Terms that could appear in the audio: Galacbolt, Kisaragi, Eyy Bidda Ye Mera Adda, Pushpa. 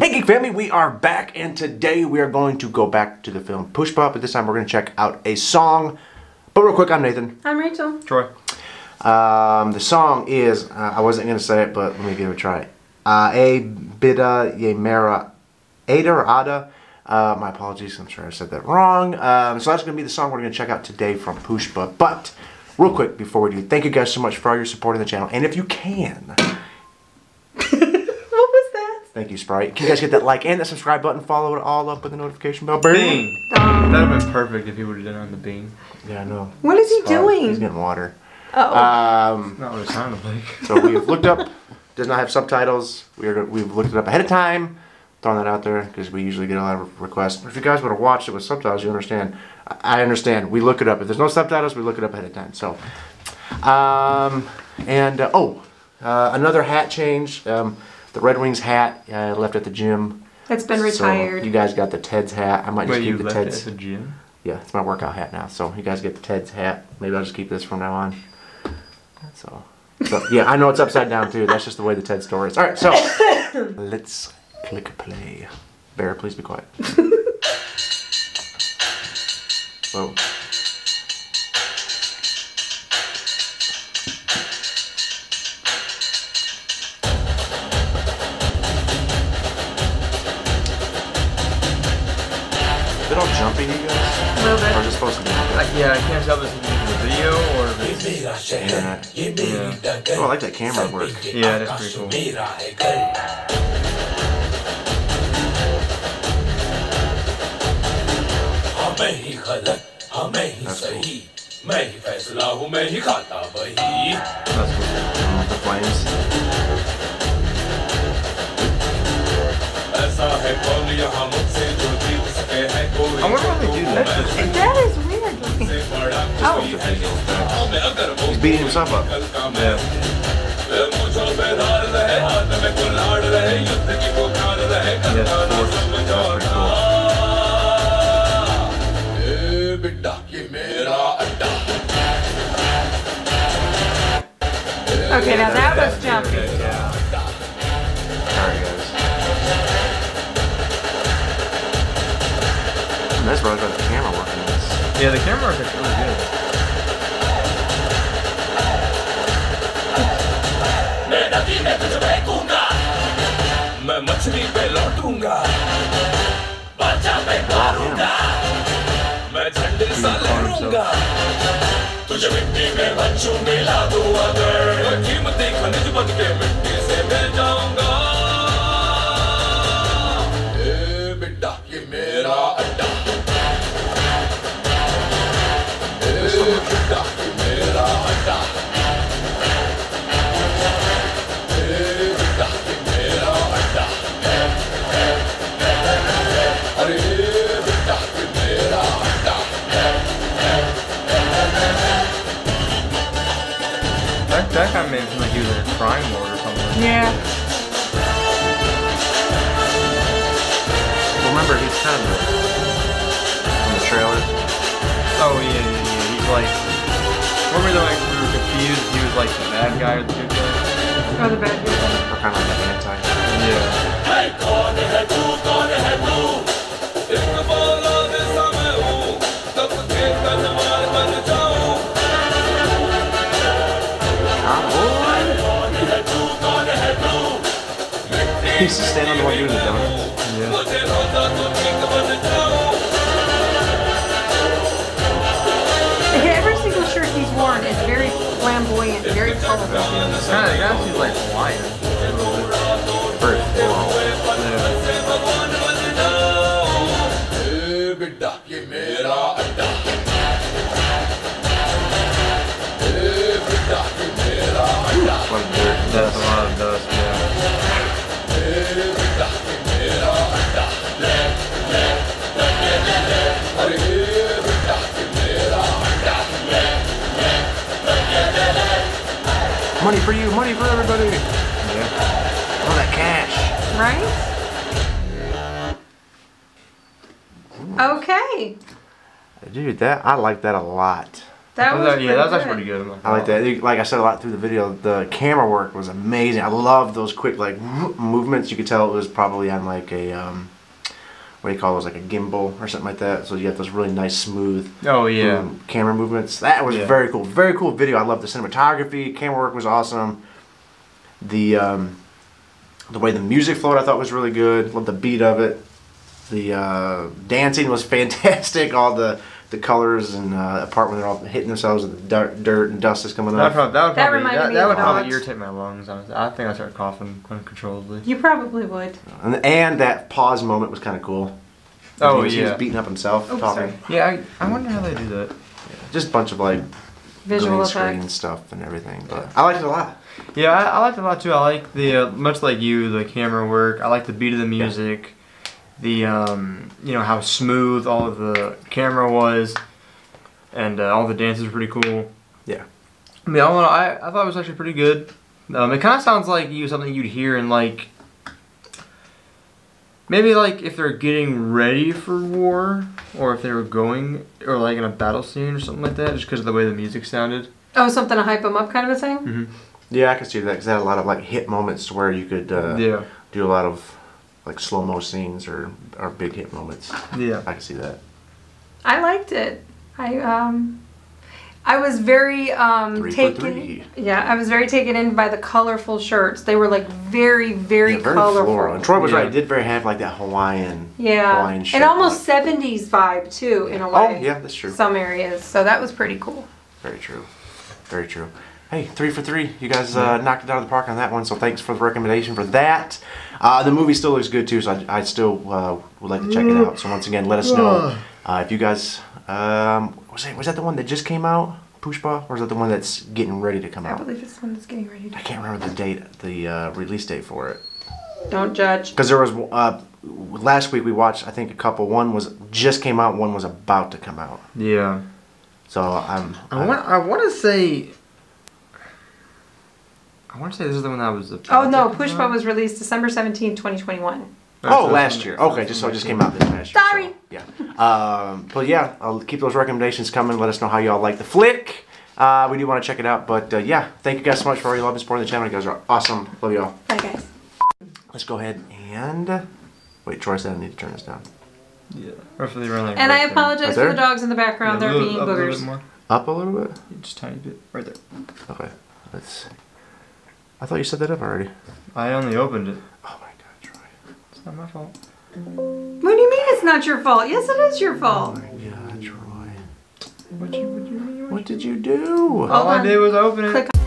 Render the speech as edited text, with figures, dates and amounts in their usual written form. Hey Geek Family, we are back and today we are going to go back to the film Pushpa, but this time we're going to check out a song. But real quick, I'm Nathan. I'm Rachel. Troy. The song is, I wasn't going to say it, but let me give it a try. Eyy Bidda Ye Mera Adda. My apologies, I'm sure I said that wrong. So that's going to be the song we're going to check out today from Pushpa. But real quick before we do, thank you guys so much for all your support on the channel. And if you can... Thank you, Sprite. Can you guys get that like and that subscribe button? Follow it all up with the notification bell. Bing! That would have been perfect if he would have done it on the bean. Yeah, I know. What is he doing? He's getting water. Oh. Not what it sounded like. So we've looked up. Does not have subtitles. We've looked it up ahead of time. Throwing that out there because we usually get a lot of requests. If you guys would have watched it with subtitles, you understand. I understand. We look it up. If there's no subtitles, we look it up ahead of time. So, another hat change. The Red Wings hat I left at the gym. That's been retired. So you guys got the Ted's hat. I might just keep the Ted's. Wait, you left it at the gym? Yeah, it's my workout hat now. So you guys get the Ted's hat. Maybe I'll just keep this from now on. So yeah, I know it's upside down too. That's just the way the Ted store is. All right, so let's click play. Bear, please be quiet. Whoa. Is it all jumpy, you guys? A little bit. Or is it supposed to be? Yeah, I can't tell if it's the video or if it's the internet. Yeah. Oh, I like that camera work. Yeah, that's pretty cool. That's cool. I wonder how they do that. That is weird looking. Oh. He's beating himself up. Okay, now that was jumpy. Yeah. That's where I got the camera working. Yeah, the camera work is really good. That kind of made it seem like he was in a crime lord or something. Yeah. Well, remember, he's kind of in the trailer. Oh, yeah. He's like... Remember, like, we were confused. He was like the bad guy or the good guy? Oh, the bad guy. Or kind of like the anti. Yeah. Hey, God, hey, God, God, hey, God. If the ball of this summer, oh, that's the kid that the man is going to jump. He used to stand on the way doing the donuts. Yeah. Every single shirt he's worn is very flamboyant, very colorful. Kind of, actually like Hawaiian. Very floral. That's a lot of dust, yeah. Money for you, money for everybody. Yeah. All that cash. Right? Okay. Dude, I like that a lot. That was pretty good. I like that. Like I said a lot through the video, the camera work was amazing. I love those quick like movements. You could tell it was probably on like a what do you call those, like a gimbal or something like that. So you got those really nice smooth camera movements. That was very cool. Very cool video. I love the cinematography. Camera work was awesome. The way the music flowed, I thought was really good. Loved the beat of it. The dancing was fantastic. All the colors and the part when they're all hitting themselves and the dirt and dust is coming up. That would probably irritate my lungs. Honestly, I think I start coughing uncontrollably. You probably would. And that pause moment was kind of cool. Oh yeah. He was beating up himself, talking. Sorry. Yeah, I wonder how they do that. Yeah, just a bunch of like visual effects stuff and everything. But I liked it a lot. Yeah, I liked it a lot too. I like the much like you, the camera work. I like the beat of the music. Yeah. The you know how smooth all of the camera was, and all the dances were pretty cool. Yeah, I mean, I thought it was actually pretty good. It kind of sounds like something you'd hear in like maybe like if they're getting ready for war, or if they were going, or like in a battle scene or something like that, just because of the way the music sounded. Oh, something to hype them up, kind of a thing. Mm-hmm. Yeah, I can see that because they had a lot of like hit moments where you could do a lot of like slow-mo scenes or big hit moments. Yeah, I can see that. I liked it. I was very taken. Yeah, I was very taken in by the colorful shirts. They were like very, very colorful. Floral. And Troy was right. It did very have like that Hawaiian. Yeah, Hawaiian shirt and almost like 70s vibe too in a way. Oh yeah, that's true. Some areas. So that was pretty cool. Very true. Very true. Hey, 3 for 3. You guys knocked it out of the park on that one, so thanks for the recommendation for that. The movie still looks good, too, so I still would like to check it out. So once again, let us know if you guys... was that the one that just came out, Pushpa? Or is that the one that's getting ready to come out? I believe it's the one that's getting ready to come out. I can't remember the date, the release date for it. Don't judge. Because there was... last week we watched, I think, a couple. One was just came out, one was about to come out. Yeah. So I want to say this is the one that was... Oh, no. Pushpa was released December 17, 2021. Oh, last year. Okay, so it just came out this last year. Sorry. So, yeah. But yeah, I'll keep those recommendations coming. Let us know how y'all like the flick. We do want to check it out. But yeah, thank you guys so much for all your love and support on the channel. You guys are awesome. Love y'all. Bye, guys. Let's go ahead and... Wait, Troy said I need to turn this down. Yeah. Roughly around like I apologize for the dogs in the background. They're being boogers. Up a little bit? Just a tiny bit. Right there. Okay. Let's... I thought you set that up already. I only opened it. Oh my God, Troy. It's not my fault. What do you mean it's not your fault? Yes, it is your fault. Oh my God, Troy. What did you do? All I did was open it.